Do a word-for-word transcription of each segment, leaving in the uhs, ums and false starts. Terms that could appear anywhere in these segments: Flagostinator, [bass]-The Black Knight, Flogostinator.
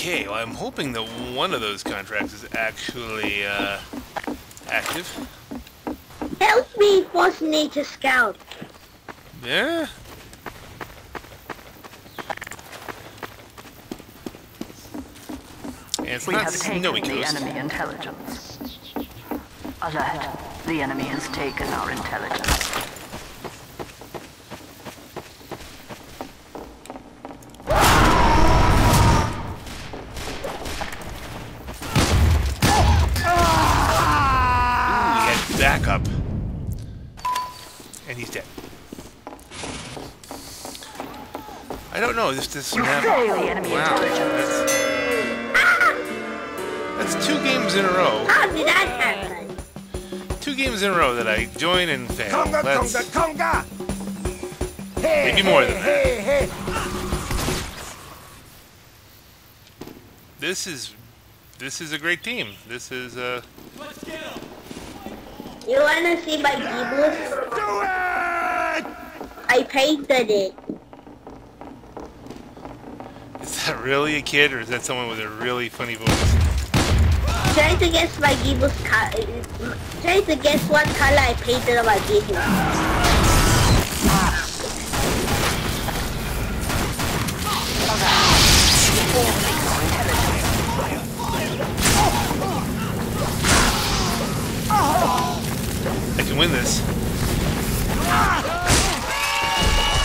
Okay, well, I'm hoping that one of those contracts is actually uh, active. Help me, Force Nature Scout. Yeah. And it's we not have taken the coast. Enemy intelligence. Alert! The enemy has taken our intelligence. Up. And he's dead. I don't know. This this map. Wow. That's, that's two games in a row. How did that happen? Two games in a row that I join and fail. Conga, conga, conga. Hey, maybe more hey, than that. Hey, hey. This is this is a great team. This is a. Uh, Let's get him. You wanna see my keyboard? Do it! I painted it. Is that really a kid, or is that someone with a really funny voice? Try to guess my keyboard's color. Try to guess what color I painted on my keyboard. Ah. I can win this.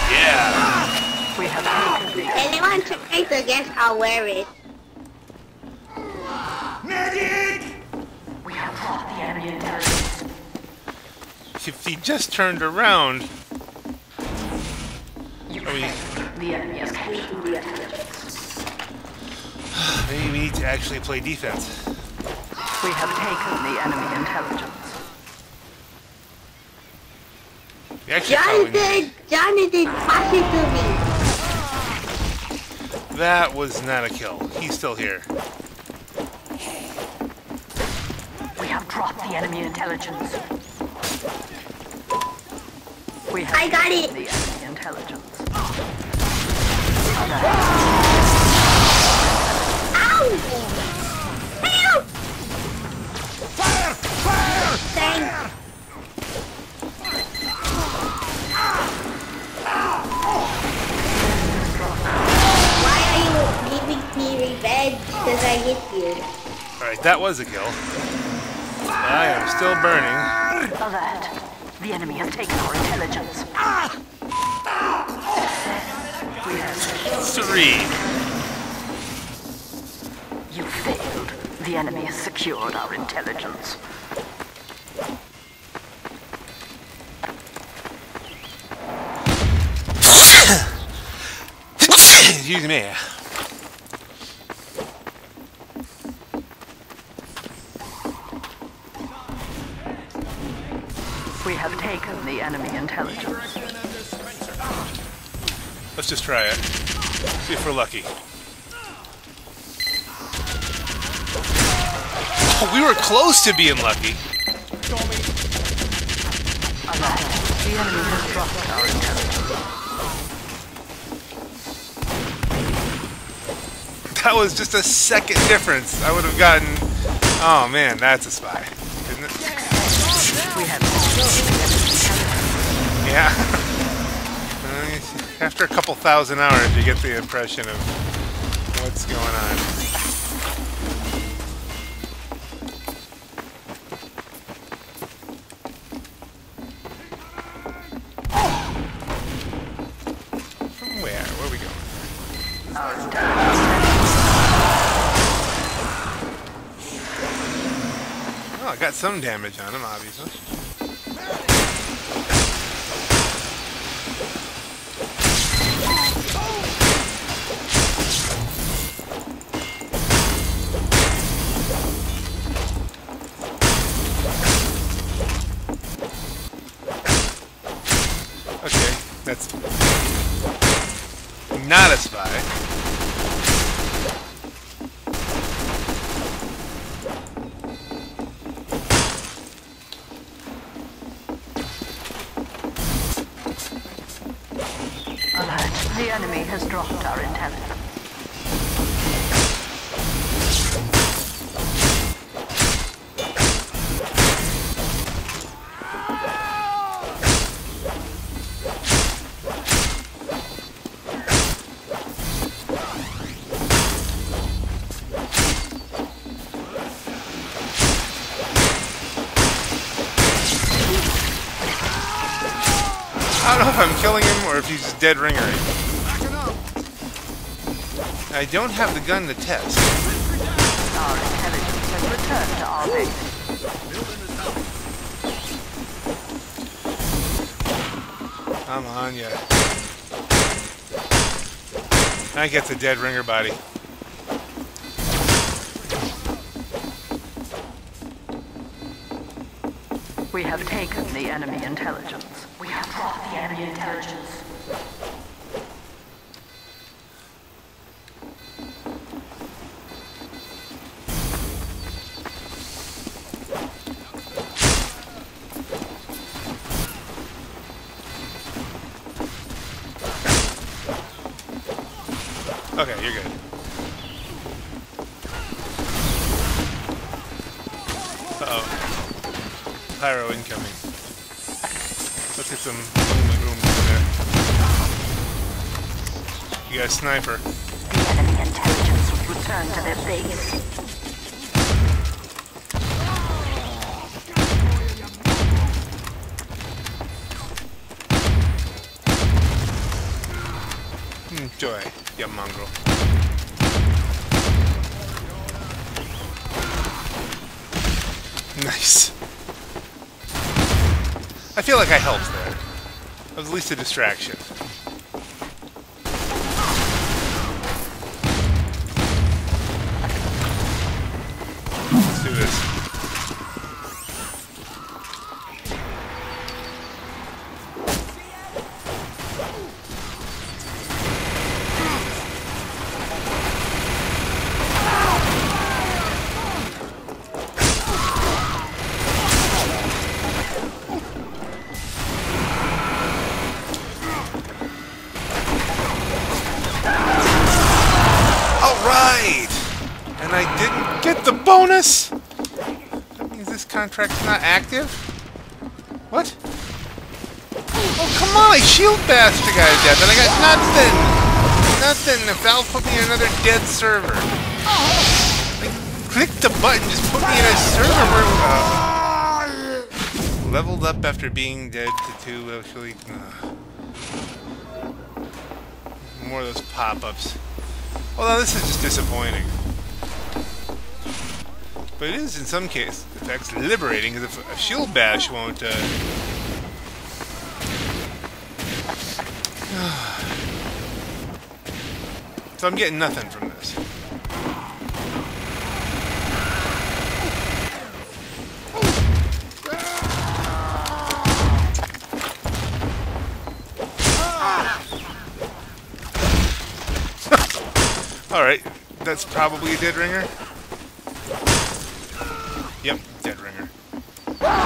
Yeah. We have anyone to take the guess, I'll wear it. Medic! We have fought the enemy intelligence. If he just turned around. You I mean, the enemy has captured the intelligence. Maybe we need to actually play defense. We have taken the enemy intelligence. Jonathan! Jonathan, pass it to me! That was not a kill. He's still here. We have dropped the enemy intelligence. We have I got it! The enemy intelligence. Ow! Help! Fire! Fire! Thanks. Because I hit you. Alright, that was a kill. I am still burning. Alert. The enemy has taken our intelligence. We have three. You failed. The enemy has secured our intelligence. Excuse me. Have taken the enemy intelligence. Let's just try it. See if we're lucky. Oh, we were close to being lucky. The enemy has dropped our intelligence. That was just a second difference. I would have gotten. Oh man, that's a spy, isn't it? We have. Yeah. After a couple thousand hours, you get the impression of what's going on. From where? Where are we going? Oh, I got some damage on him, obviously. That's not a spy. Alert. The enemy has dropped our intelligence. I don't know if I'm killing him or if he's just dead ringering. I don't have the gun to test. Our intelligence has returned to our base. I'm on ya. I get the dead ringer body. We have taken the enemy intelligence. We have brought the enemy intelligence. Okay, you're good. Uh-oh. Pyro incoming. Look at some boom boom there. You got a sniper. The enemy intelligence will return to their base. Enjoy, you mongrel. Nice. I feel like I helped there. It was at least a distraction. Let's do this. Bonus? That means this contract's not active? What? Oh, come on! I shield bashed the guy to death and I got nothing! Nothing! The Valve put me in another dead server. Like, click the button, just put me in a server where... Uh, leveled up after being dead to two, actually. Uh, more of those pop-ups. Well, now this is just disappointing. But it is, in some cases, in fact, liberating, because if a shield bash won't, uh... so I'm getting nothing from this. Alright, that's probably a dead ringer. Yep, dead ringer. Nah,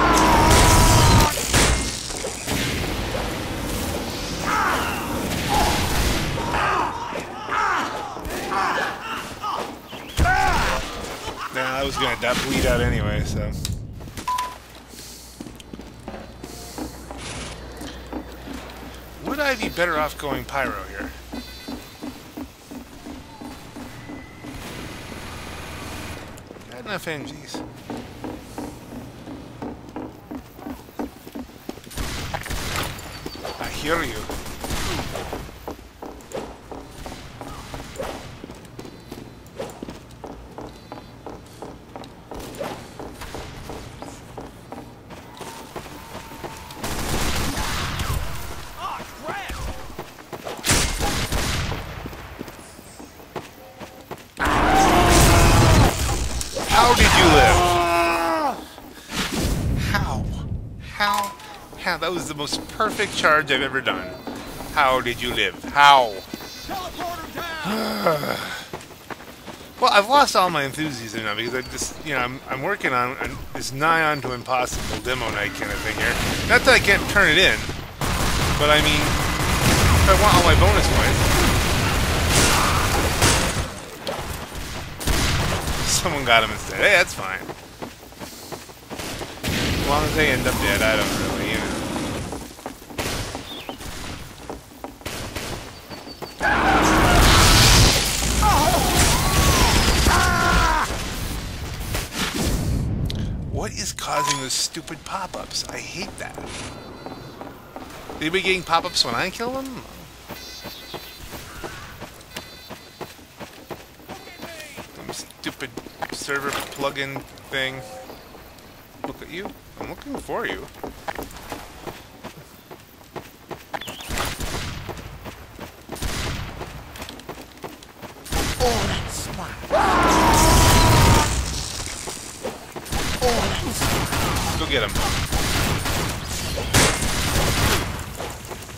I was gonna die, bleed out anyway, so. Would I be better off going pyro here? Got enough M Gs. I hear you. How did you live? How? How? How? That was the most perfect charge I've ever done. How did you live? How? Well, I've lost all my enthusiasm now because I just, you know, I'm, I'm working on I'm, this nigh on to impossible demo night kind of thing here. Not that I can't turn it in, but I mean, if I want all my bonus points. Someone got him instead. Hey, that's fine. As long as they end up dead, I don't really. What is causing those stupid pop-ups? I hate that. They be getting pop-ups when I kill them? Some stupid server plugin thing. Look at you. I'm looking for you. Get him.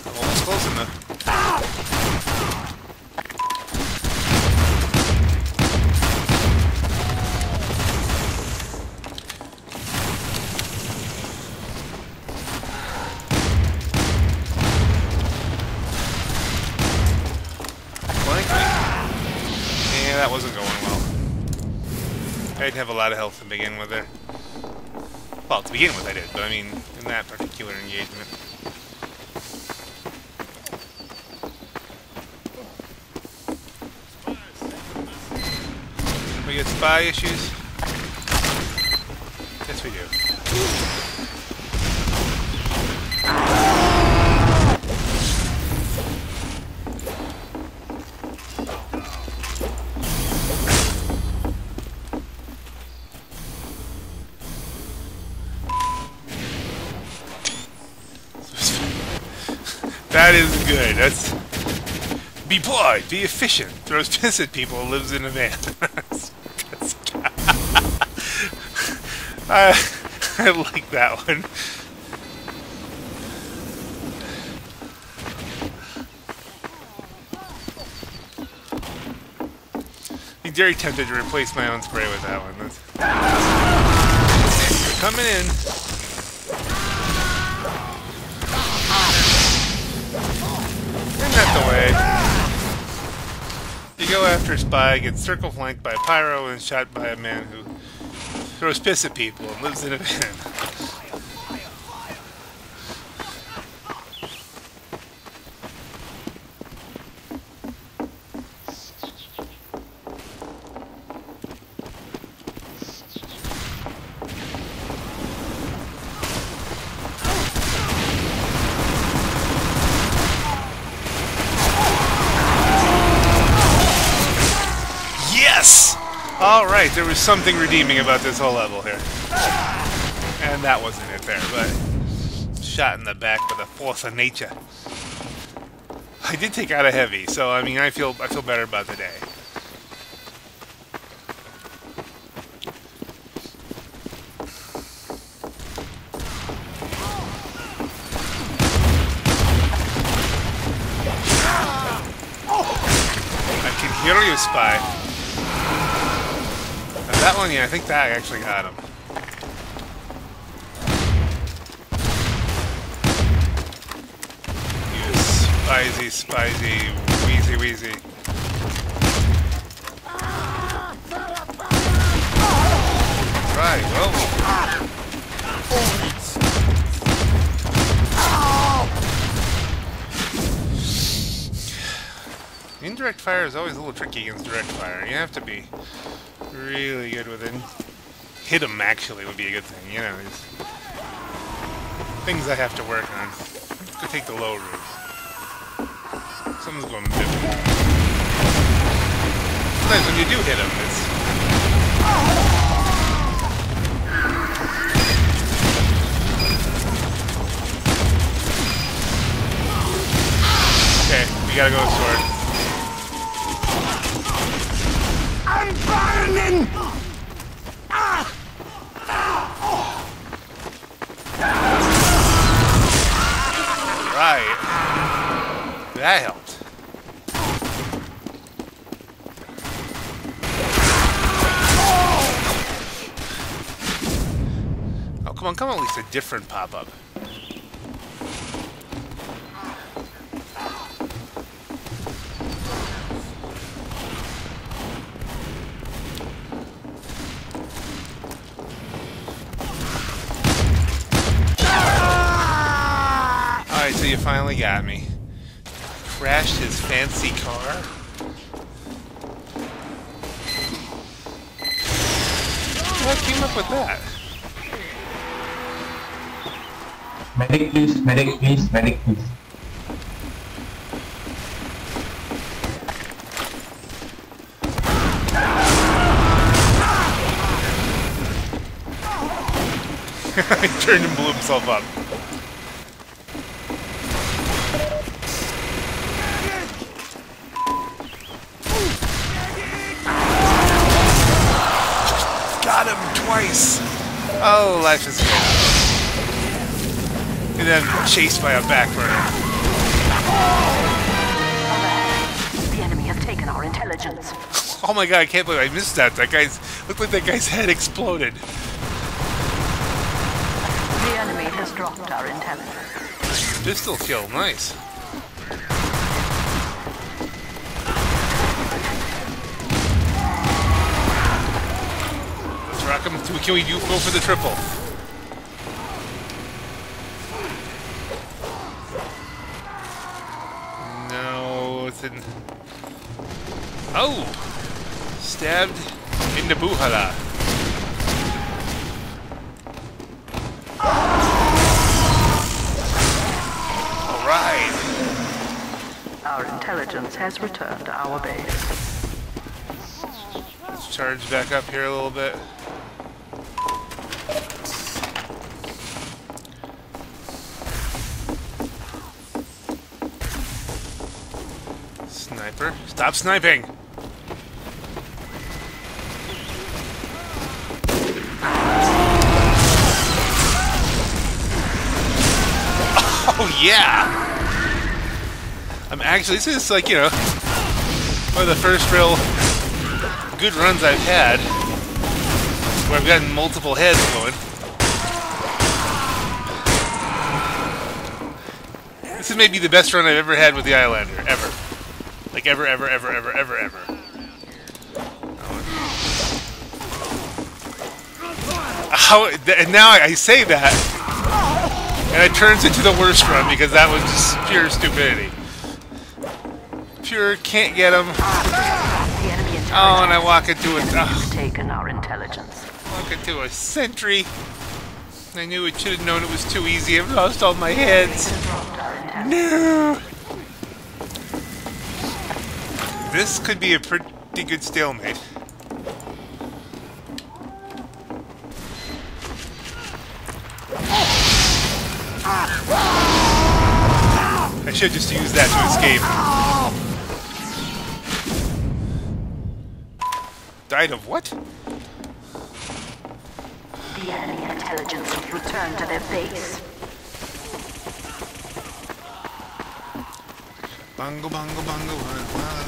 Almost close enough. Flank me. Yeah, that wasn't going well. I didn't have a lot of health to begin with there. Well, to begin with I did, but I mean, in that particular engagement. We get spy issues? Yes, we do. That is good. That's be polite, be efficient, throws piss at people, lives in a van. That's, that's... I, I like that one. I'm very tempted to replace my own spray with that one. That's... You're coming in. That's the way. You go after a spy, get circle flanked by a pyro, and shot by a man who throws piss at people and lives in a van. Alright, there was something redeeming about this whole level here. And that wasn't it there, but... Shot in the back with a force of nature. I did take out a heavy, so I mean, I feel, I feel better about the day. I can hear you, spy. That one, yeah, I think that actually got him. You spicy, spicy, wheezy, wheezy. Right, well. Indirect fire is always a little tricky against direct fire. You have to be really good with it. Hit him actually would be a good thing, you know. There's things I have to work on. Let's go take the low route. Someone's going to dip him. Sometimes when you do hit him, it's... Okay, we gotta go with sword. I'm burning! Ah! Ah! Oh! Ah! Right. That helped. Oh! Oh, come on, come on, at least a different pop-up. So you finally got me. Crashed his fancy car. What came up with that? Medic please, medic please, medic please. He turned and blew himself up. Got him twice! Oh, life is good. And then chased by a backburner. The enemy have taken our intelligence. Oh my god, I can't believe I missed that. That guy's looked like that guy's head exploded. The enemy has dropped our intelligence. Pistol kill, nice. Let's rock him. Can we do go for the triple? No, it's in. Oh! Stabbed in the buhala. Our intelligence has returned to our base. Let's charge back up here a little bit. Sniper, stop sniping! Oh yeah! I'm actually, this is like, you know, one of the first real good runs I've had where I've gotten multiple heads going. This is maybe the best run I've ever had with the Islander, ever. Like, ever, ever, ever, ever, ever, ever. How, and now I say that, and it turns into the worst run because that was just pure stupidity. Pure, can't get him. Oh, and I walk into it. Oh. Taken our intelligence. Walk into a sentry. I knew it should have known it was too easy. I've lost all my heads. No. This could be a pretty good stalemate. I should just use that to escape. Died of what? The enemy intelligence has returned to their base. Bungo, bungo, bungo.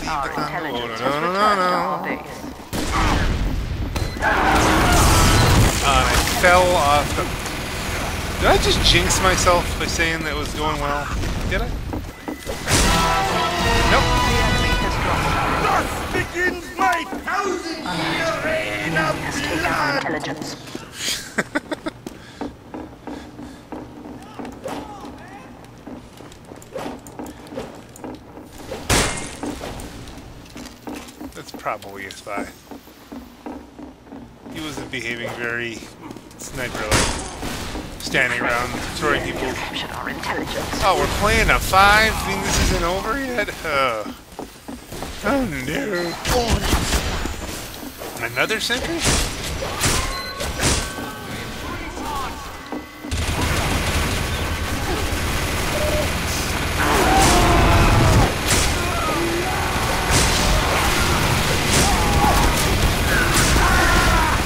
Our intelligence has returned to our base. Uh, I fell off the... Did I just jinx myself by saying that it was going well? Did I? Nope. The enemy has dropped. Has taken our intelligence. That's probably a spy. He wasn't behaving very sniper-like, standing around throwing people. Oh, we're playing a five. I mean, this isn't over yet. Uh. Oh no! Oh. Another sentry?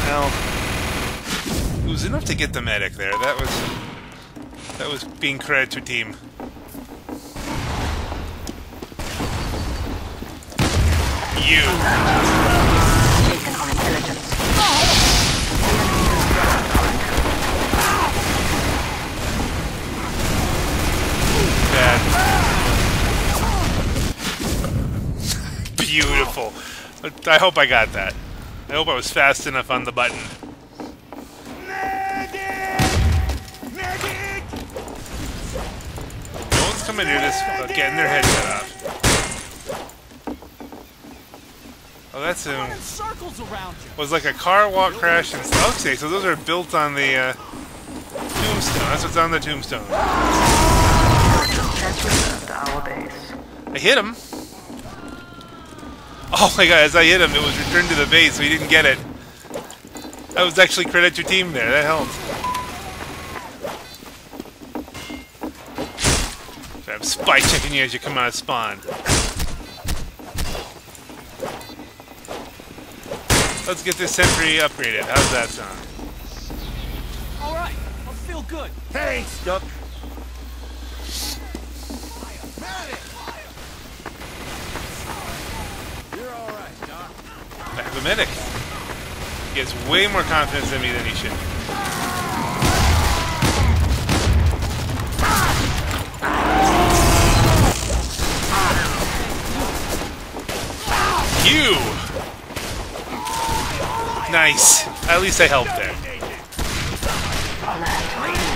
Well, it was enough to get the medic there. That was that was being credit to team. You. Taken our intelligence. Bad. Beautiful. I hope I got that. I hope I was fast enough on the button. Magic! Magic! No one's coming near this without getting their head cut off. Oh, that's um, was like a car walk crash and stuff. Okay, so those are built on the uh, Doom tombstone. That's what's on the tombstone. I hit him. Oh my god, as I hit him, it was returned to the base. We didn't get it. That was actually credit your team there. That helped. So I'm spy checking you as you come out of spawn. Let's get this sentry upgraded. How's that sound? All right, I feel good. Thanks, Duck. You're all right, Doc. I have a medic. He gets way more confidence in me than he should. You. Nice. At least I helped there.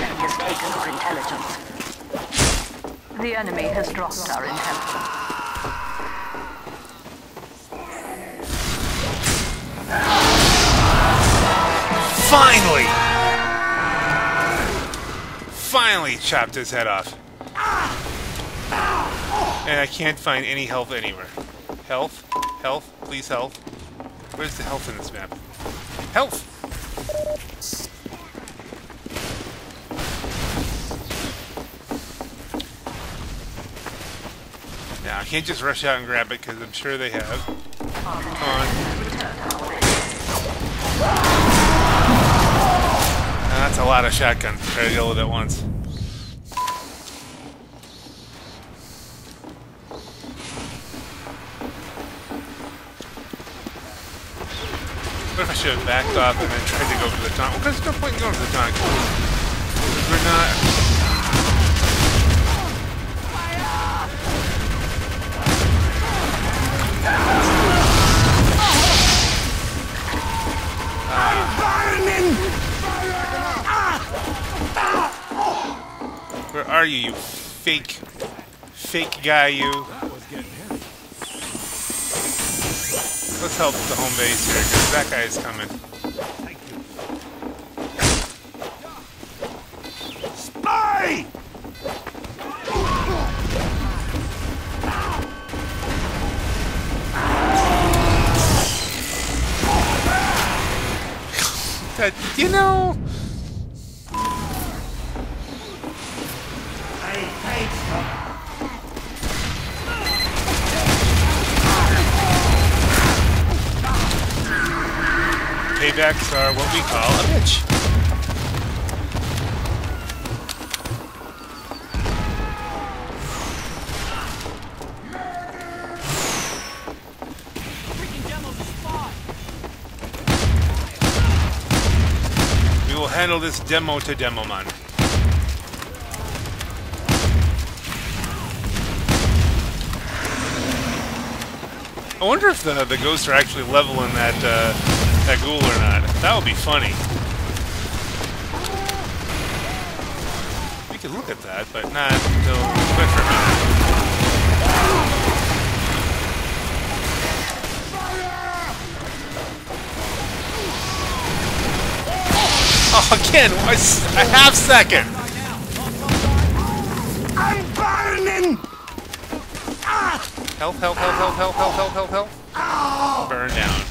Has taken our intelligence. The enemy has dropped our intelligence. Finally! Finally chopped his head off. And I can't find any health anywhere. Health? Health? Please health. Where's the health in this map? Health! Now, I can't just rush out and grab it because I'm sure they have. Come on. That's a lot of shotguns to try to deal with at once. What if I should have backed off and then tried to go for the taunt? Well, there's no point in going for the taunt. We're not... Ah. Where are you, you fake, fake guy, you? Let's help the home base here, because that guy is coming. Spy! That, you know... Paybacks are what we call a bitch. We will handle this demo to demo man. I wonder if the, the ghosts are actually leveling that uh, that ghoul or not. That would be funny. We could look at that, but not until quick for a minute. Oh, again, a, a half second. I'm burning. Help, help, help, help, help, help, help, help, help. Oh. Burn down.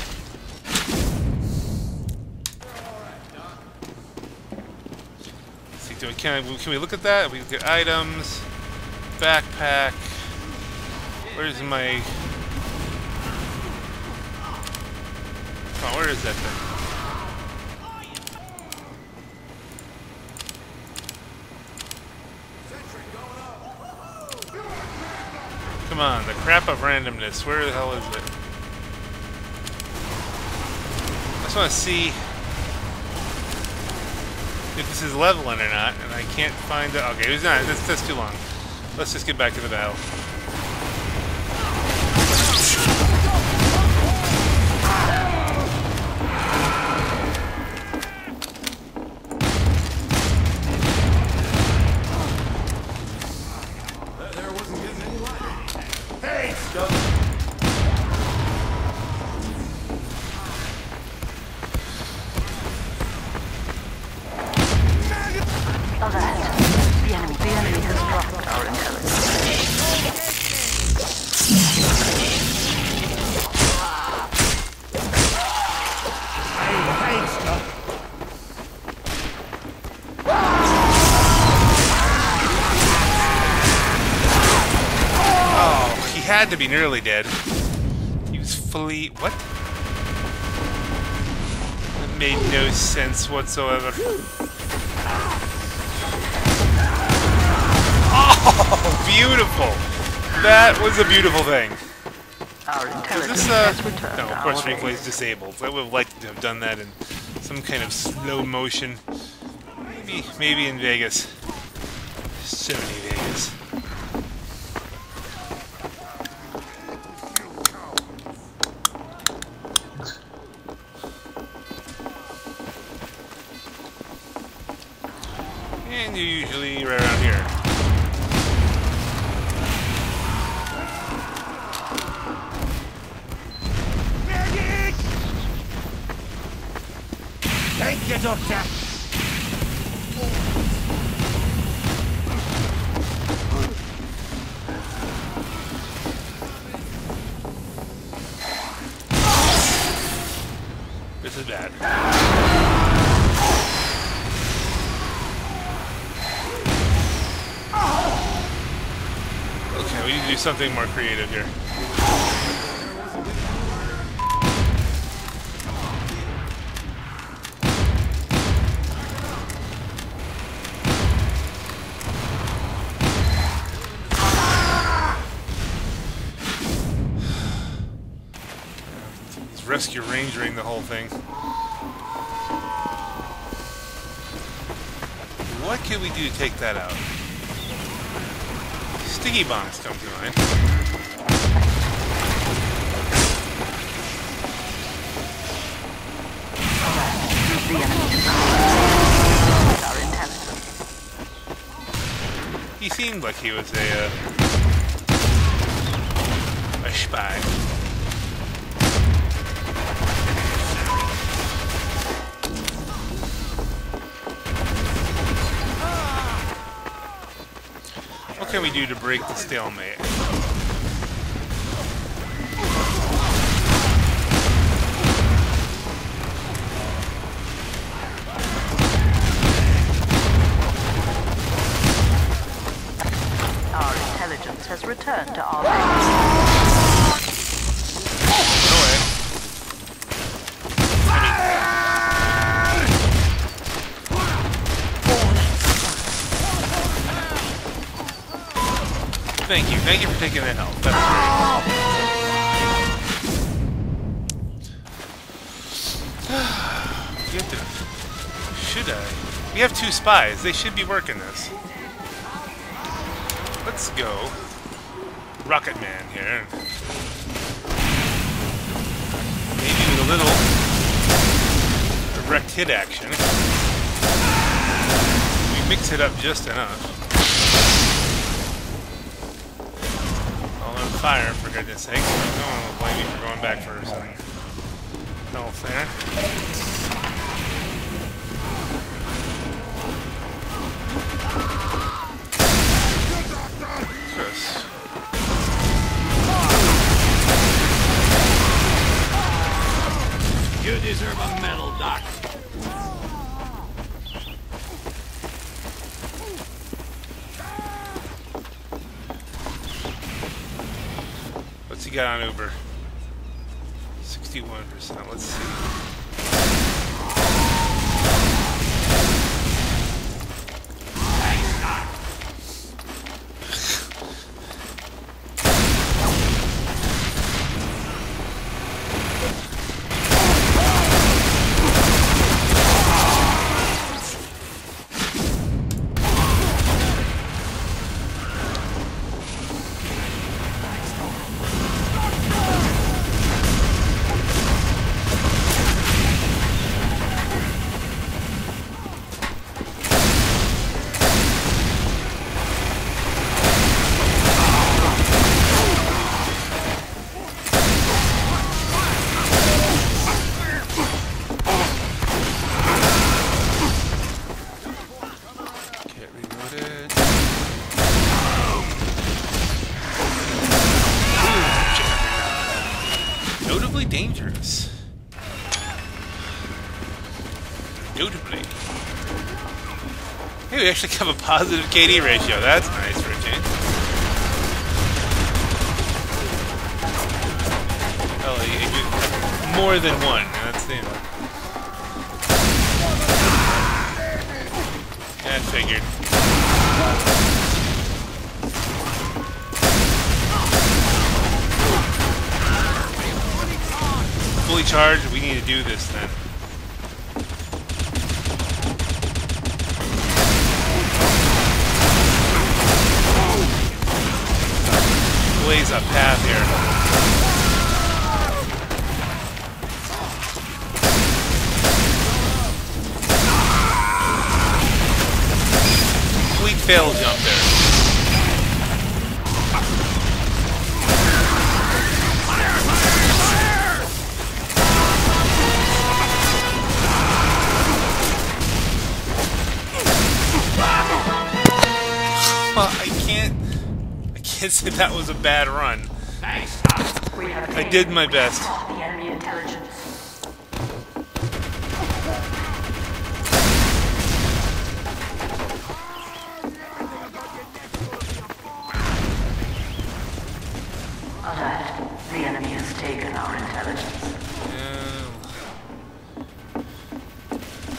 Can, I, can we look at that? We look at items, backpack. Where's my? Come on, where is that thing? Come on, the crap of randomness. Where the hell is it? I just want to see if this is leveling or not, and I can't find the... Okay, it's not. That's, that's too long. Let's just get back to the battle. There wasn't getting any light. Hey, stop. had to be nearly dead. Usefully... what? That made no sense whatsoever. Oh, beautiful! That was a beautiful thing. Is this, uh... no, of course replay is disabled. I would have liked to have done that in some kind of slow motion. Maybe, maybe in Vegas. So many Vegas. And you're usually right around here. Medic! Thank you, Doctor! This is bad. Okay, we need to do something more creative here. It's rescue rangering the whole thing. What can we do to take that out? Sticky bombs come to mind. He seemed like he was a uh, a spy. What can we do to break the stalemate? Our intelligence has returned to our Thank you. Thank you for taking that help. That's great. We have to... should I? We have two spies. They should be working this. Let's go. Rocket Man here. Maybe with a little direct hit action. We mix it up just enough. Fire, for goodness sake. No one will blame you for going back first. No fair. Chris. You deserve a medal, Doc. He got on Uber. sixty-one percent. Let's see. We actually have a positive K D ratio. That's nice for a change. more than one. That's the end. That figured. Fully charged, we need to do this then. Blaze a path here. Fail jump there. I can't I can't say that was a bad run. I did my best.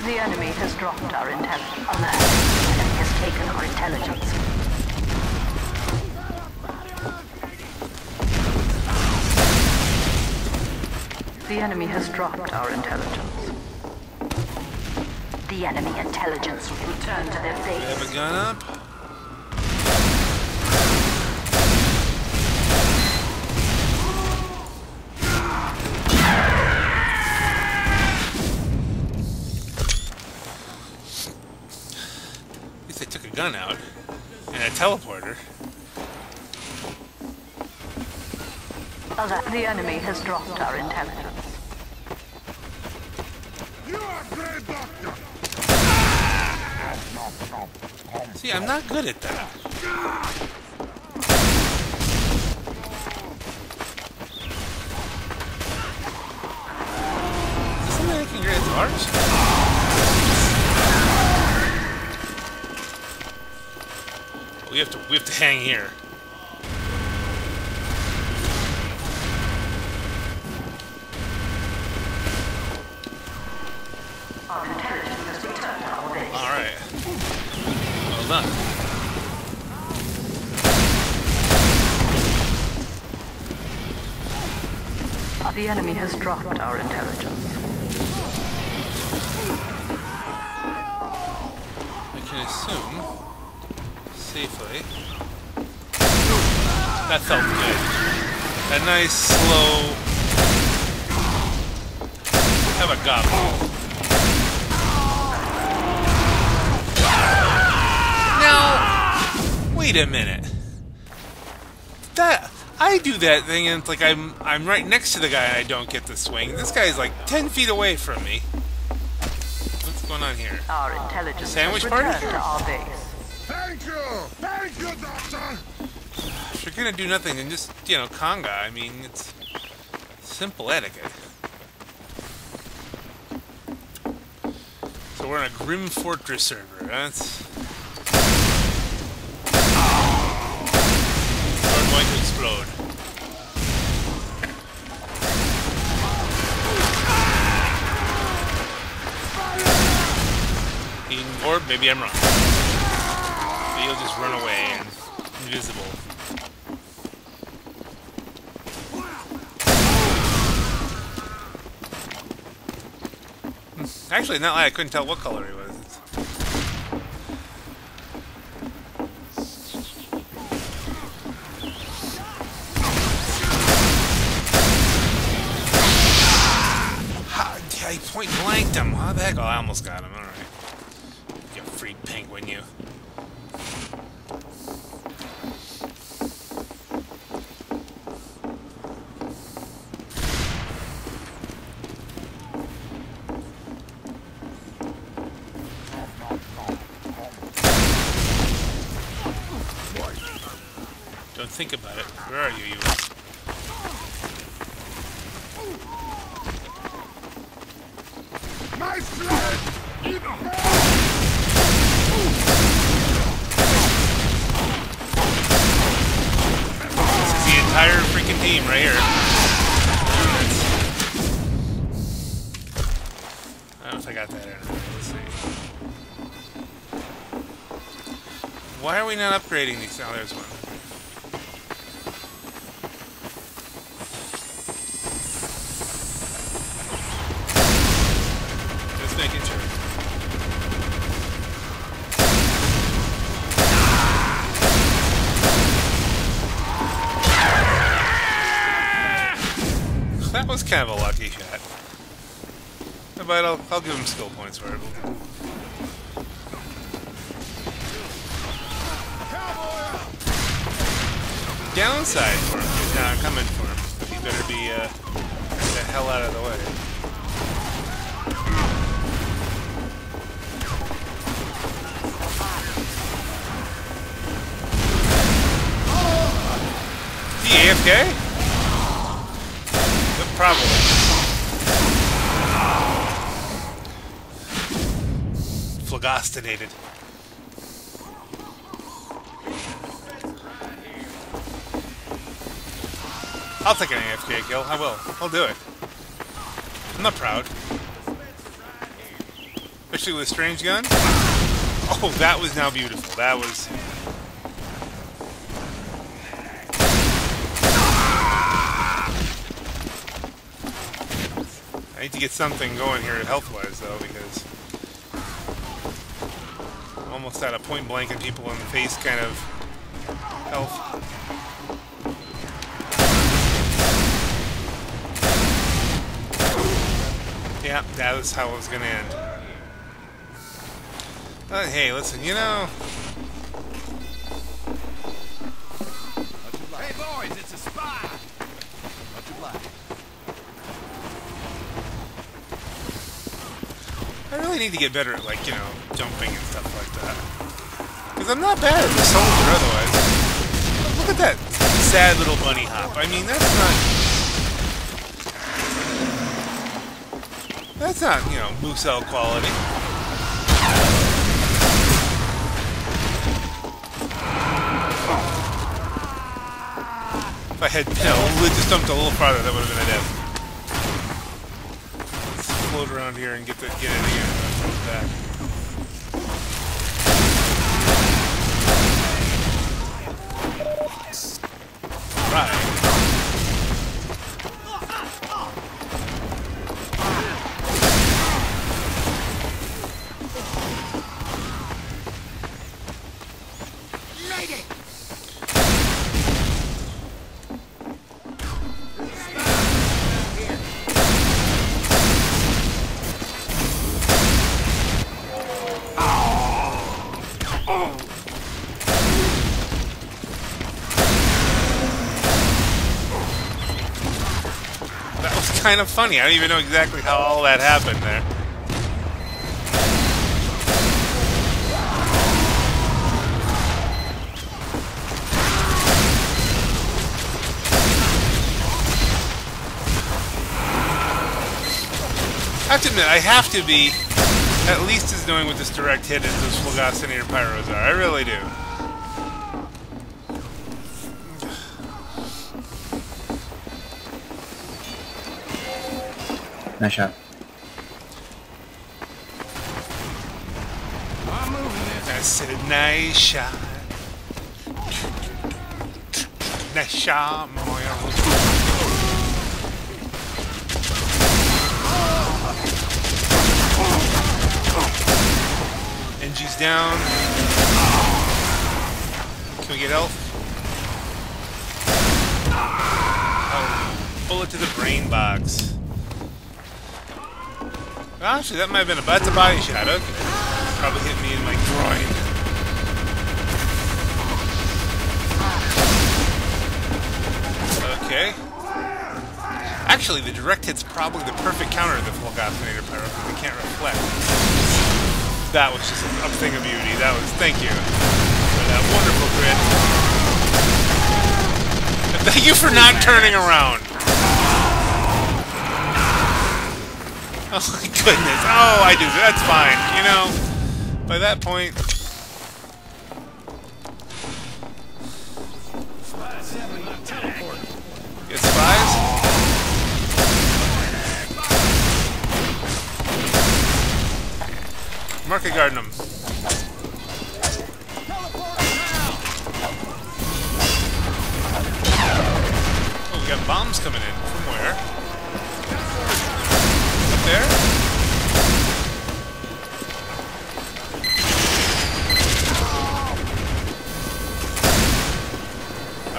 The enemy has dropped our intelligence. Alert. The enemy has taken our intelligence. The enemy has dropped our intelligence. The enemy intelligence will return to their base. They have a gun up. Gun out and a teleporter. Alert. The enemy has dropped our intelligence. You are brave, Doctor. See, I'm not good at that. Is somebody making great arch? We have to we have to hang here. All right. Well done. The enemy has dropped our intelligence. I can assume. Safely. That felt good. A nice, slow... Have a gobble. Now, wait a minute. That... I do that thing and it's like I'm, I'm right next to the guy and I don't get the swing. This guy's like ten feet away from me. What's going on here? Our intelligence sandwich party? To our base. Thank you! Thank you, Doctor! If you're gonna do nothing, then just, you know, conga. I mean, it's simple etiquette. So we're on a Grim Fortress server. That's... We're going to explode. Or maybe I'm wrong. You'll just run away and invisible. Actually, not like I couldn't tell what color he was. How, I point blanked him. How the heck? Oh, I almost got him. All right, you freak penguin, you. Think about it. Where are you, you? My this is the entire freaking team right here. got that in. Let's see. Why are we not upgrading these? Oh, there's one. Just making sure. That was kind of a lucky shot. But I'll, I'll give him skill points for it. Downside for him is now coming for him. But he better be uh, the hell out of the way. Is he A F K? But probably. Flagostinated. I'll take an A F K kill. I will. I'll do it. I'm not proud. Especially with a strange gun. Oh, that was now beautiful. That was... I need to get something going here health-wise, though, because... almost out of point blank and people in the face kind of health. Yeah, that was how it was gonna end. But hey, listen, you know. Hey boys, it's a spy. I really need to get better at, like, you know, jumping and stuff like that. Because I'm not bad as a soldier otherwise. But look at that sad little bunny hop. I mean, that's not... that's not, you know, moose elk quality. If I had, you know, just jumped a little farther, that would have been a death. Float around here and get the, get it again. Back. Kind of funny. I don't even know exactly how all that happened there. I have to admit, I have to be at least as knowing what this direct hit as those Flagostinator Pyros are. I really do. Nice shot. I said nice shot. Nice shot, my N G's down. Can we get health? Oh, bullet to the brain box. Actually, that might have been a, that's a body shot, okay. Probably hit me in my groin. Okay. Actually, the direct hit's probably the perfect counter to the Flagostinator Pyro, because they can't reflect. That was just a thing of beauty. That was, thank you for that wonderful grid. And thank you for not turning around. Oh my goodness, oh I do, that's fine, you know, by that point. Get spies? market guarding them. Oh, we got bombs coming in. From where? Up there?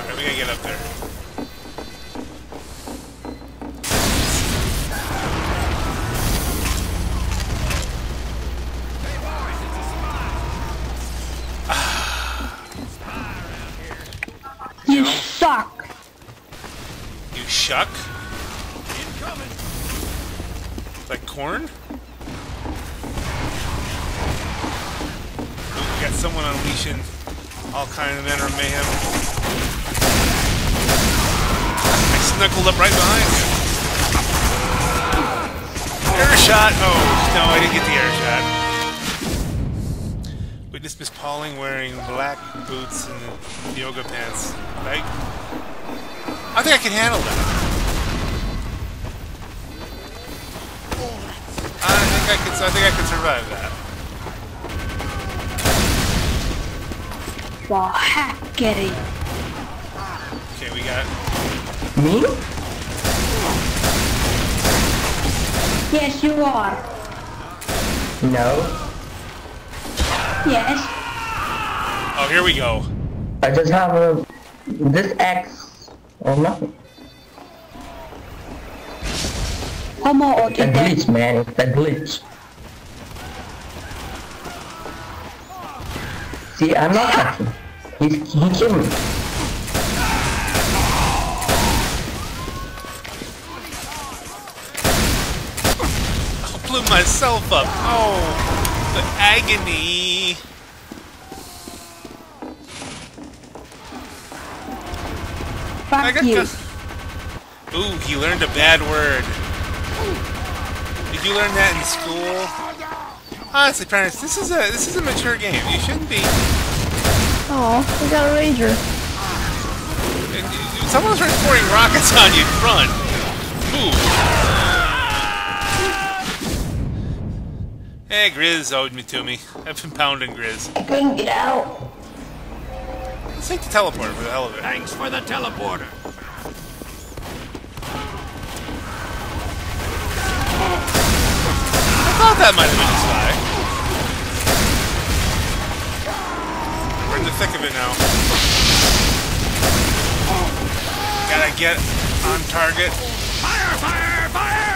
Alright, we gotta get up there. Shuck? Like corn? We got someone unleashing all kind of manner of mayhem. I snuggled up right behind him. Air shot! Oh, no, I didn't get the air shot. Witness Miss Pauling wearing black boots and yoga pants. Like... I think I can handle that. I think I can. I think I can survive that. Well, heck, get it. Okay, we got. Me? Yes, you are. No. Yes. Oh, here we go. I just have a this axe. Or nothing. Come on, or get that glitch, man. It's a glitch. See, I'm not catching. He's he killed me. I blew myself up. Oh, the agony. I got this. Ooh, he learned a bad word. Did you learn that in school? Honestly, parents, this is a this is a mature game. You shouldn't be. Oh, we got a ranger. Someone's pouring rockets on you. Run! Move! Hey, Grizz owed me to me. I've been pounding Grizz. I couldn't get out. Let's take the teleporter for the hell of it. Thanks for the teleporter. I thought that might have been a spy. We're in the thick of it now. Gotta get on target. Fire! Fire! Fire!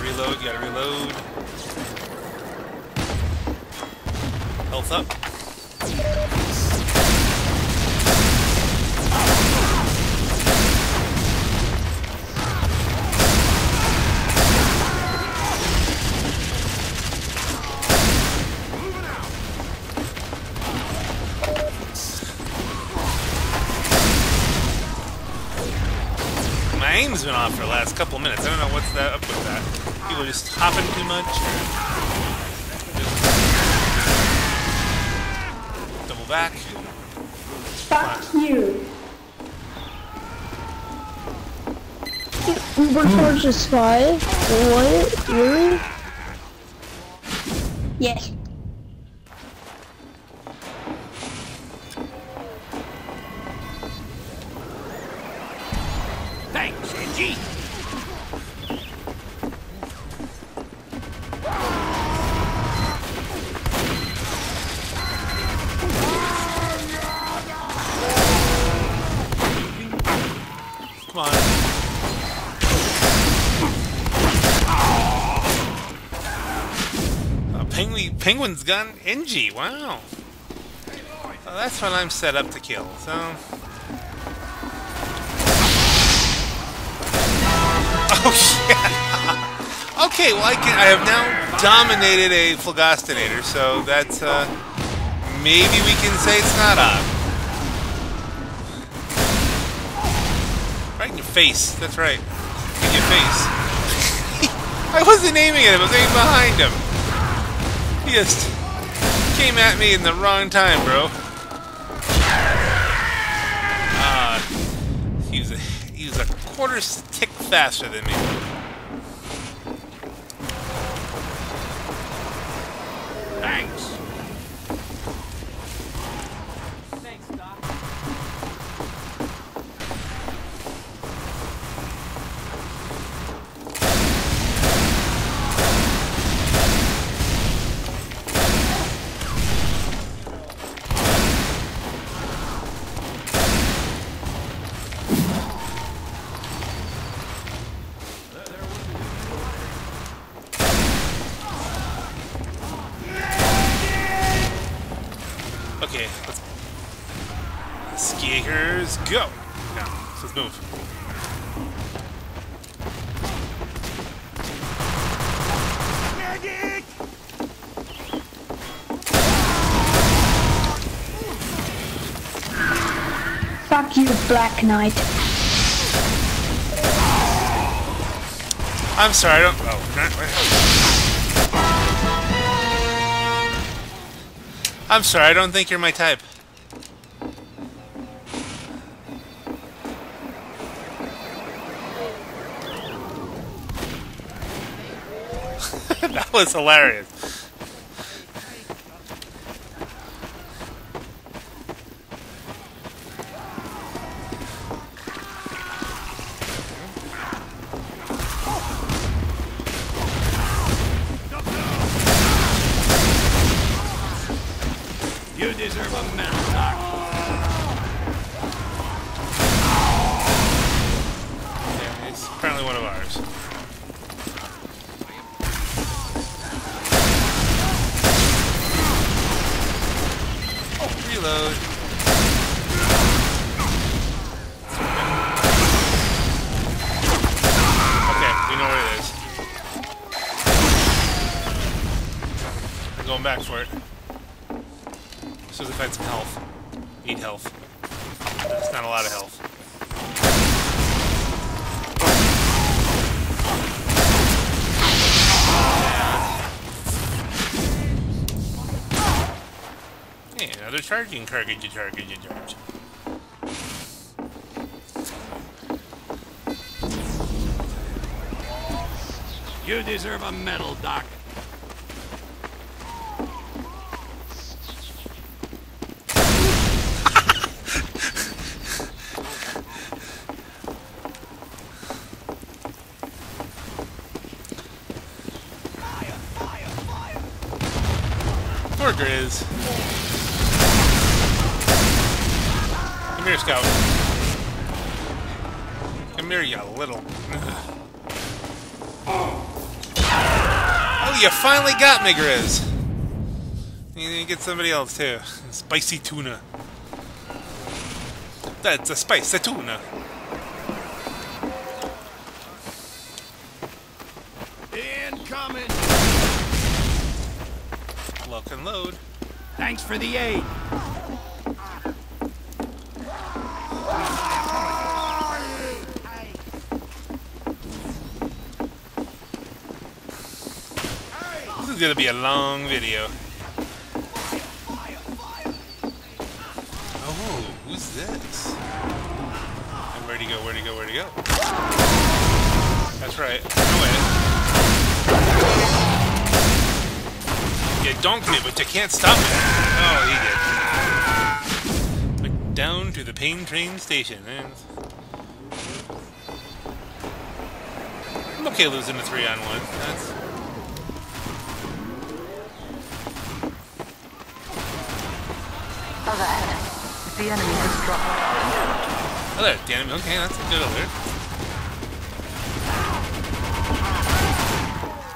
Reload, gotta reload. Health up. My aim's been off for the last couple minutes. I don't know what's that up with that. People just hopping too much. Just double back. Fuck you. Overcharge a spy? What? Really? Yes. Thanks, Angie. Penguin's gun, N G, wow. Well, that's what I'm set up to kill, so... Oh, yeah! Okay, well, I, can, I have now dominated a Phlegostinator, so that's, uh... maybe we can say it's not odd. Right in your face, that's right. In your face. I wasn't aiming at him, I was aiming behind him. You just came at me in the wrong time, bro. Uh, he was a, he was a quarter tick faster than me. Thanks. Okay, let's... Skiers, go! Now, let's move. Fuck you, Black Knight. I'm sorry, I don't... Oh, not... Wait. I'm sorry, I don't think you're my type. That was hilarious. You deserve a mess. Yeah, it's apparently one of ours. Oh, reload. Okay, we know where it is. We're going back for it. So if I had some health, need health. That's not a lot of health. Hey, another charging cartridge, you charge, you charge. You deserve a medal, Doc. Poor Grizz. Come here, Scout. Come here, you little. Oh, you finally got me, Grizz. You need to get somebody else, too. Spicy tuna. That's a spicy tuna. Incoming! Look and load. Thanks for the aid. This is gonna be a long video. Oh, who's this? And where'd he go? Where'd he go? Where'd he go? That's right. No way. You donked me, but you can't stop me. Oh, he did. Went down to the Pain Train Station. And... I'm okay losing a three on one. That's... Over ahead. The enemy has dropped. Alert, the enemy. Okay, that's a good alert.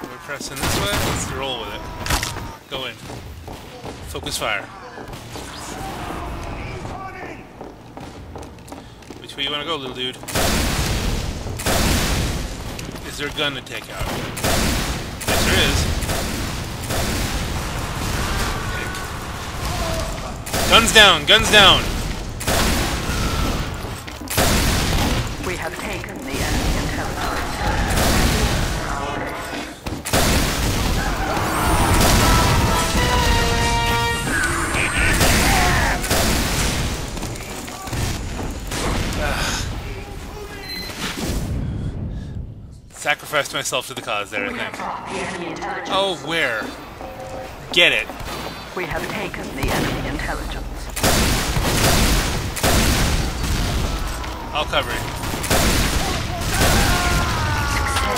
We're pressing this way. Let's roll with it. Go in. Focus fire. Which way you want to go, little dude? Is there a gun to take out? Yes, there is. Guns down! Guns down! We have taken the enemy territory. Sacrificed myself to the cause there, I think. Oh, where? Get it. We have taken the enemy intelligence. I'll cover it. Fire!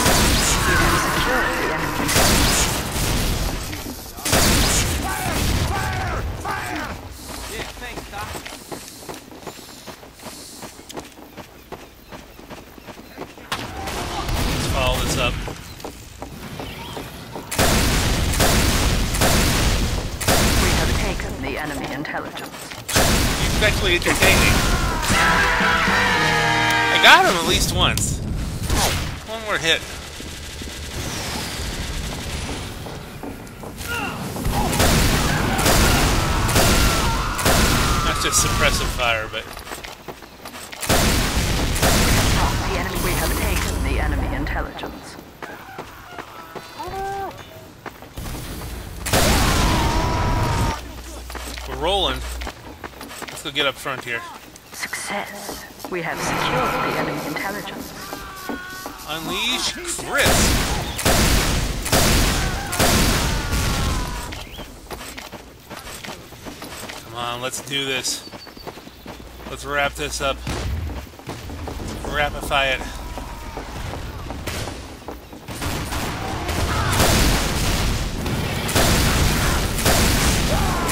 Fire! Yeah, thanks, Doc. Follow this up. We have taken the enemy intelligence. He's actually entertaining. I got him at least once. One more hit. That's just suppressive fire, but. The enemy. We have taken the enemy intelligence. We're rolling. Let's go get up front here. Success. We have secured the enemy intelligence. Unleash Chris. Come on, let's do this. Let's wrap this up. Rapify it.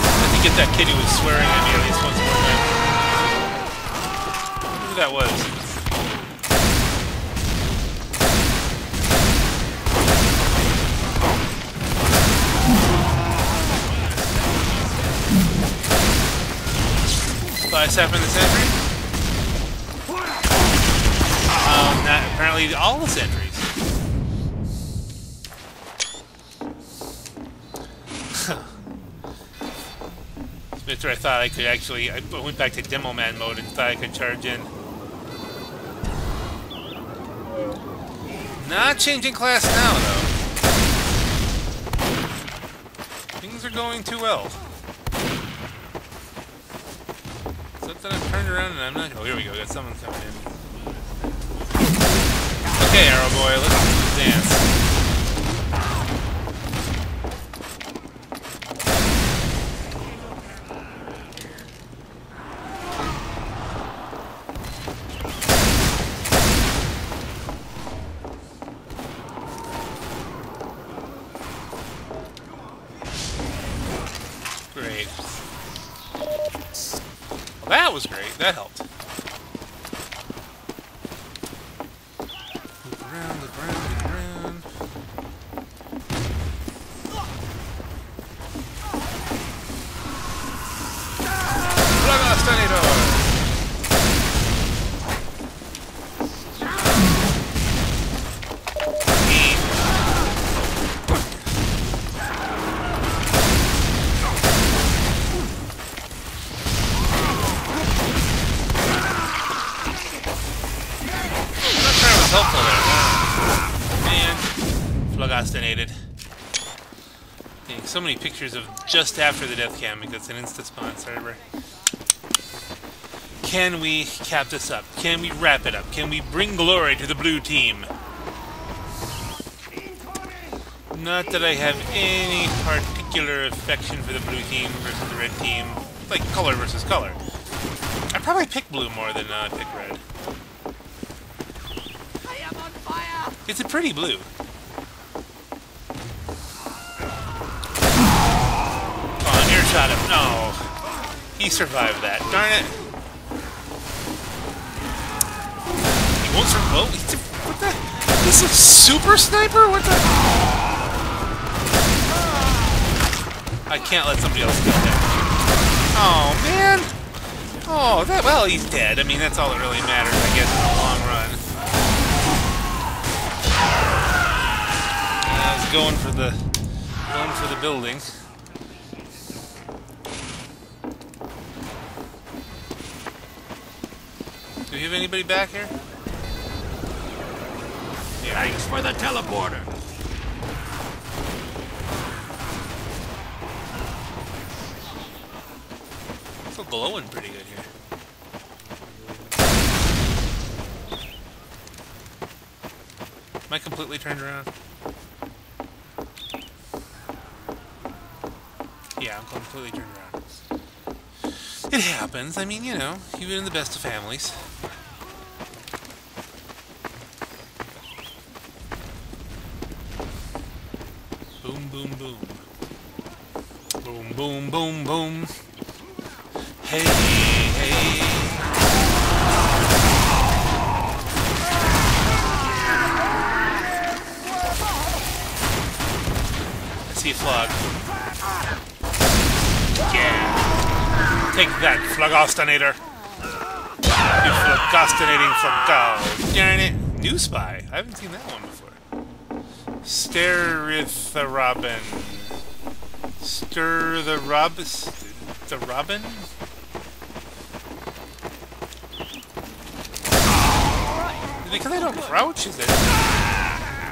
I think get that kid who was swearing at me at least once more time. Who that was? Spice happened this entry? Um, not apparently all the sentries. After I thought I could actually, I went back to Demo Man mode and thought I could charge in. Not changing class now, though. Things are going too well. Except that I've turned around and I'm not. Oh, here we go. Got someone coming in. Okay, Arrow Boy, let's dance. Great. Well, that was great. That helped. So many pictures of just after the death cam because it's an insta spawn server. Can we cap this up? Can we wrap it up? Can we bring glory to the blue team? Not that I have any particular affection for the blue team versus the red team. It's like color versus color. I probably pick blue more than I uh, pick red. I am on fire. It's a pretty blue. Shot him. No. He survived that. Darn it. He won't survive. What the? This is a super sniper? What the? I can't let somebody else kill him. Oh, man. Oh, that. Well, he's dead. I mean, that's all that really matters, I guess, in the long run. And I was going for the, going for the building. Do you have anybody back here? Yeah. Thanks for the teleporter! It's still glowing pretty good here. Am I completely turned around? Yeah, I'm completely turned around. It happens. I mean, you know, even in the best of families. Boom, boom, boom. Boom, boom, boom, boom. Hey, hey. I see a Flog. Yeah. Take that, Flogostinator. You Flogostinating Floggo. Darn it. New Spy. I haven't seen that one before. Stir-ith-the-robin. Stir-the-rob... The robin? Because I don't crouch, is it?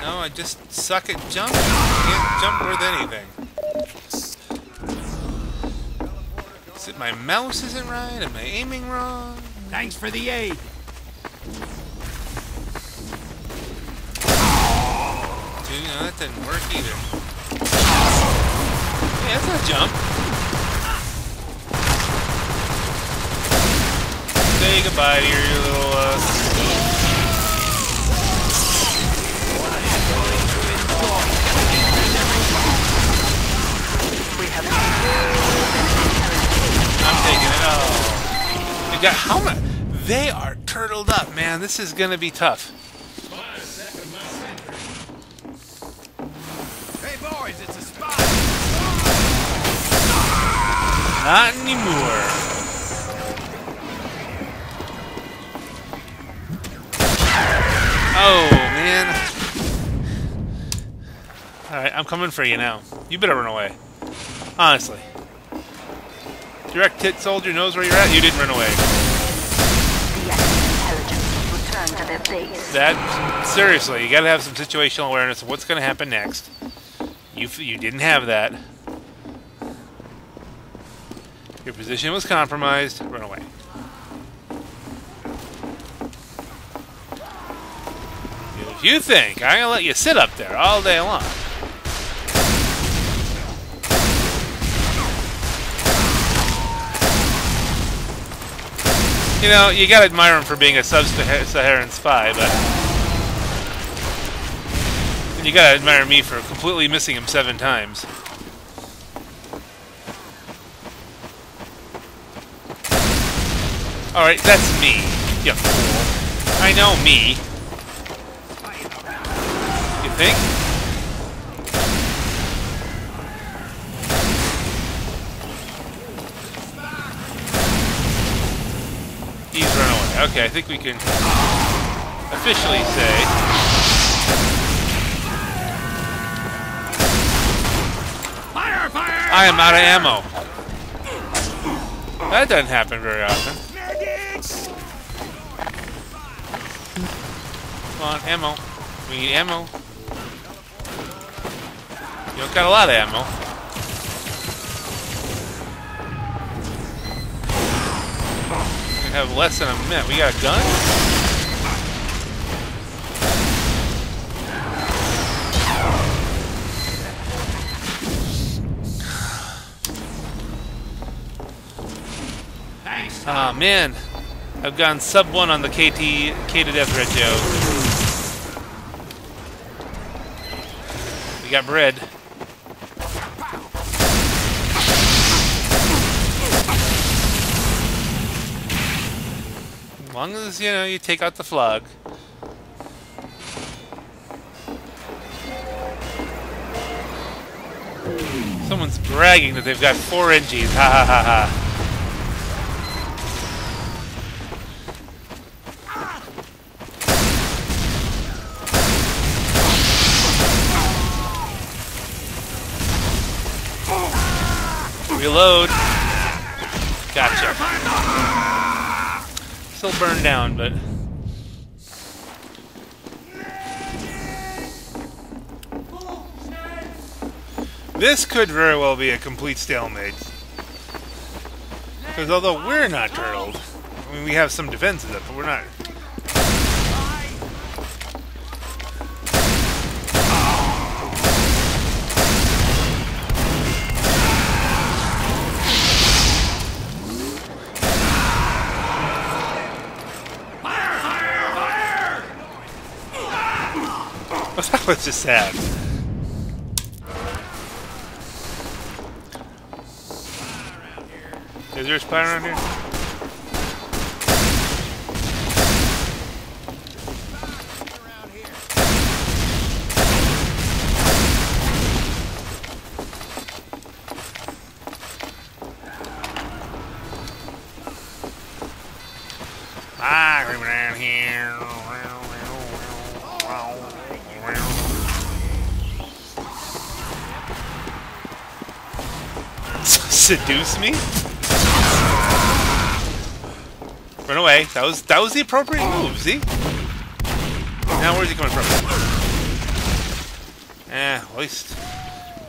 No, I just suck at jumping. Can't jump worth anything. Is it my mouse isn't right? Am I aiming wrong? Thanks for the aid. Dude, no, that didn't work either. Hey, that's not a jump. Say goodbye to your little, uh... I'm taking it all. You got how much? They are turtled up, man. This is gonna be tough. Hey boys, it's a spy. Not anymore. Oh man. All right, I'm coming for you now. You better run away. Honestly. Direct hit soldier knows where you're at. You didn't run away. That, seriously, you gotta have some situational awareness of what's gonna happen next. You, you didn't have that. Your position was compromised. Run away. If you think I'm gonna let you sit up there all day long. You know, you gotta admire him for being a sub-Saharan spy, but you gotta admire me for completely missing him seven times. Alright, that's me, you fool. I know me. You think? He's run away. Okay, I think we can officially say fire, fire, I am out of ammo. That doesn't happen very often. Come on, ammo. We need ammo. You don't got a lot of ammo. Have less than a minute. We got a gun? Thanks. Ah, man. I've gone sub one on the K T K to death ratio. We got bread. As long as, you know, you take out the Flog. Someone's bragging that they've got four N Gs. Ha ha ha ha. Reload. Gotcha. Still burned down, but this could very well be a complete stalemate. Because although we're not turtled, I mean we have some defenses up, but we're not. That was just sad. Is there a spider around here? Ah, creeping around here. Seduce me? Run away. That was that was the appropriate move, see? Now where's he coming from? Eh, at least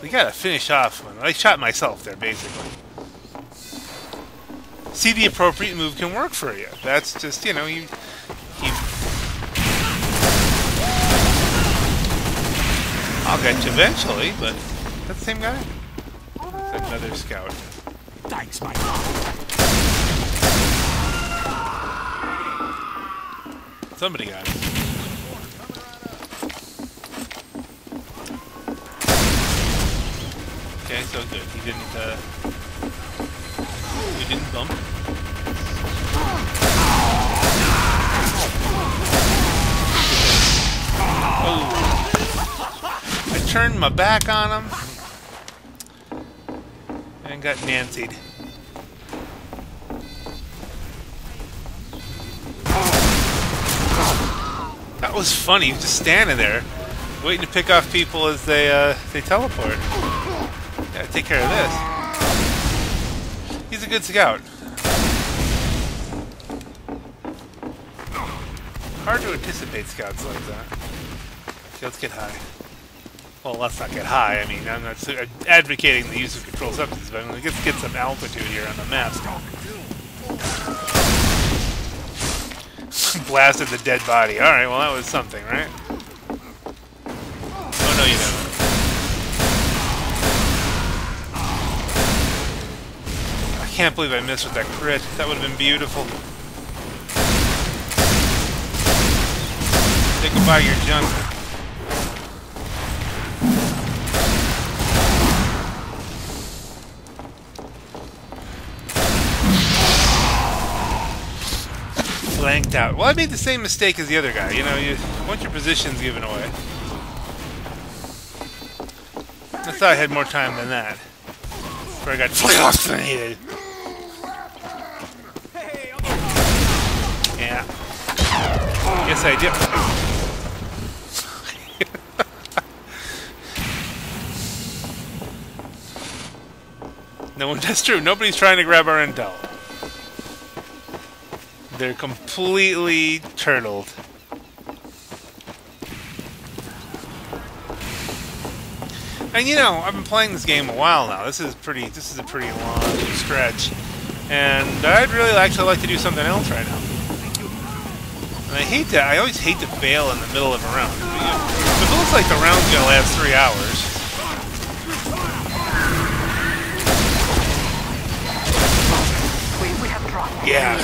we gotta finish off. I shot myself there, basically. See, the appropriate move can work for you. That's just, you know, you you I'll get you eventually, but that's the same guy. It's another scout. Thanks, Mike. Somebody got him. Okay, so good. He didn't, uh... we didn't bump. Oh! I turned my back on him and got Nancy'd. That was funny. He was just standing there, waiting to pick off people as they uh, they teleport. Gotta take care of this. He's a good scout. Hard to anticipate scouts like that. Okay, let's get high. Well, let's not get high. I mean, I'm not so advocating the use of controlled substances, but I'm gonna get, get some altitude here on the map. Blasted the dead body. Alright, well that was something, right? Oh no, you don't. I can't believe I missed with that crit. That would have been beautiful. Say goodbye to your junk. Blanked out. Well, I made the same mistake as the other guy. You know, you once your position's given away. I thought I had more time than that. Before I got frustrated. Yeah. Yes, I did. No one. That's true. Nobody's trying to grab our intel. They're completely turtled. And you know, I've been playing this game a while now. This is pretty. This is a pretty long stretch, and I'd really actually like to do something else right now. And I hate to. I always hate to fail in the middle of a round. But, you know, if it looks like the round's gonna last three hours. Yeah.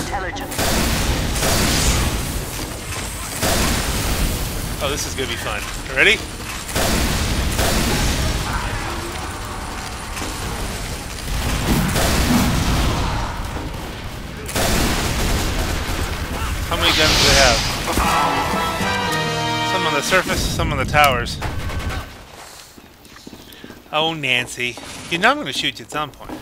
Oh, this is gonna be fun. Ready? How many guns do they have? Some on the surface, some on the towers. Oh, Nancy. You know I'm gonna shoot you at some point.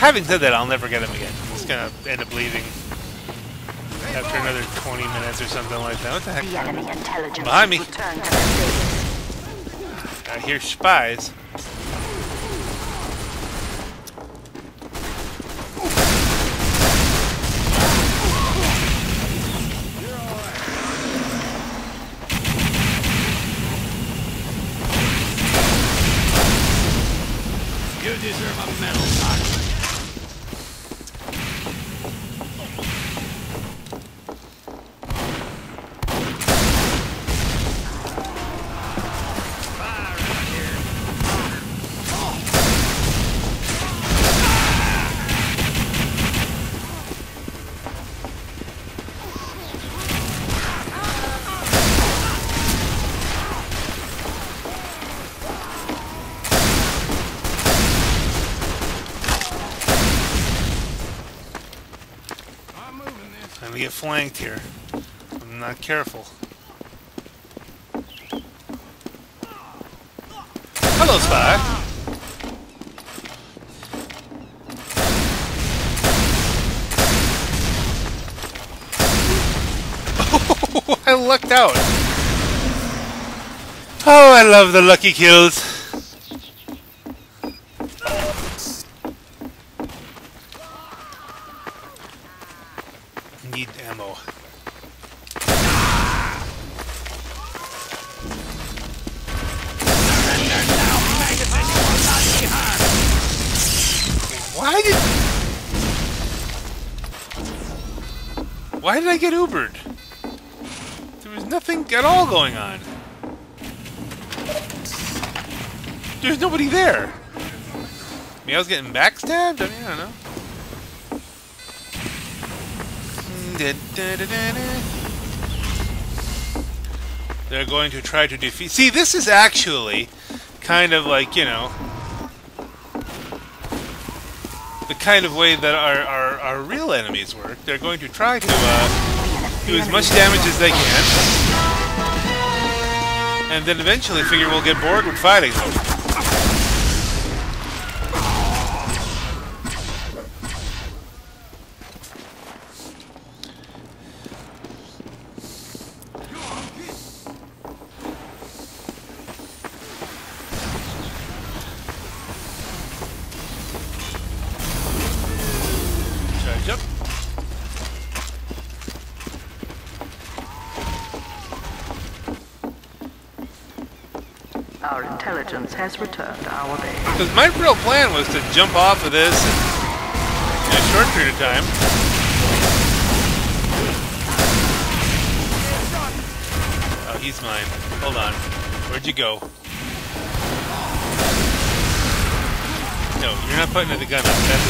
Having said that, I'll never get him again. I'm just gonna end up leaving after another twenty minutes or something like that. What the heck? The enemy intelligence behind me. I hear spies. You deserve a medal, Doctor. flanked here. I'm not careful. Hello, Spy! I lucked out. Oh, I love the lucky kills. Need ammo. Why did... Why did I get Ubered? There's nothing at all going on. There's nobody there. Maybe I was getting backstabbed? I mean, I don't know. They're going to try to defeat... See, this is actually kind of like, you know... the kind of way that our, our, our real enemies work. They're going to try to... Uh, do as much damage as they can, and then eventually figure we'll get bored with fighting them. Charge up. Our intelligence has returned to our base. Because my real plan was to jump off of this in a short period of time. Oh, he's mine. Hold on. Where'd you go? No, you're not putting the gun up. That's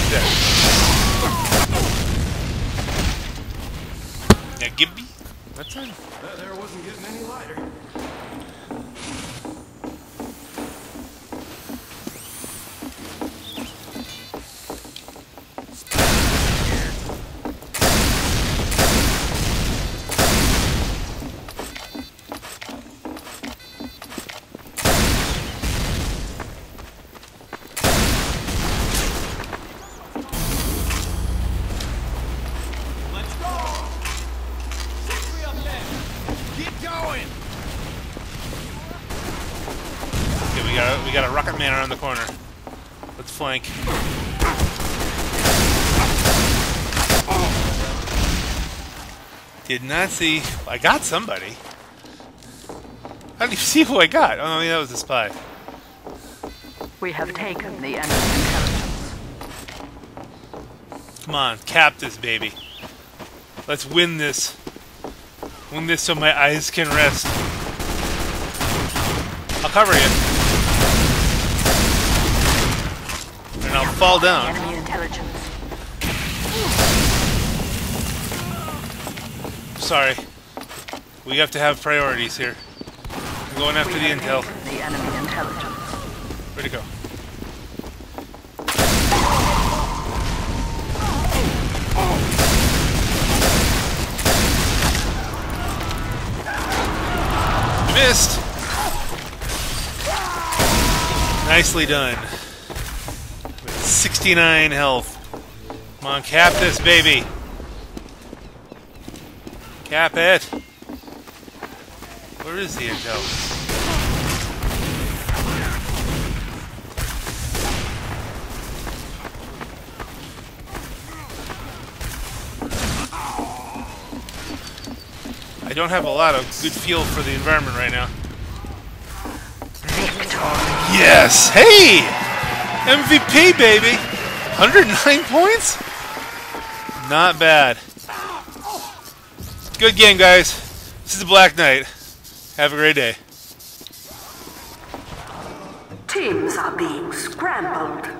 his death. Now, Gibby? What's on? That there wasn't getting any lighter. We got a rocket man around the corner. Let's flank. Did not see. I got somebody. How do you see who I got? Oh, no, yeah, that was the Spy. We have taken the enemy intelligence. Come on, cap this baby. Let's win this. Win this so my eyes can rest. I'll cover you. And I'll fall down. Enemy intelligence. Sorry. We have to have priorities here. I'm going after the intel. The enemy intelligence. Where'd it go? You missed! Nicely done. sixty-nine health. Come on, cap this baby. Cap it. Where is the intel? I don't have a lot of good feel for the environment right now. Yes! Hey! M V P, baby! one hundred nine points? Not bad. Good game, guys. This is the Black Knight. Have a great day. Teams are being scrambled.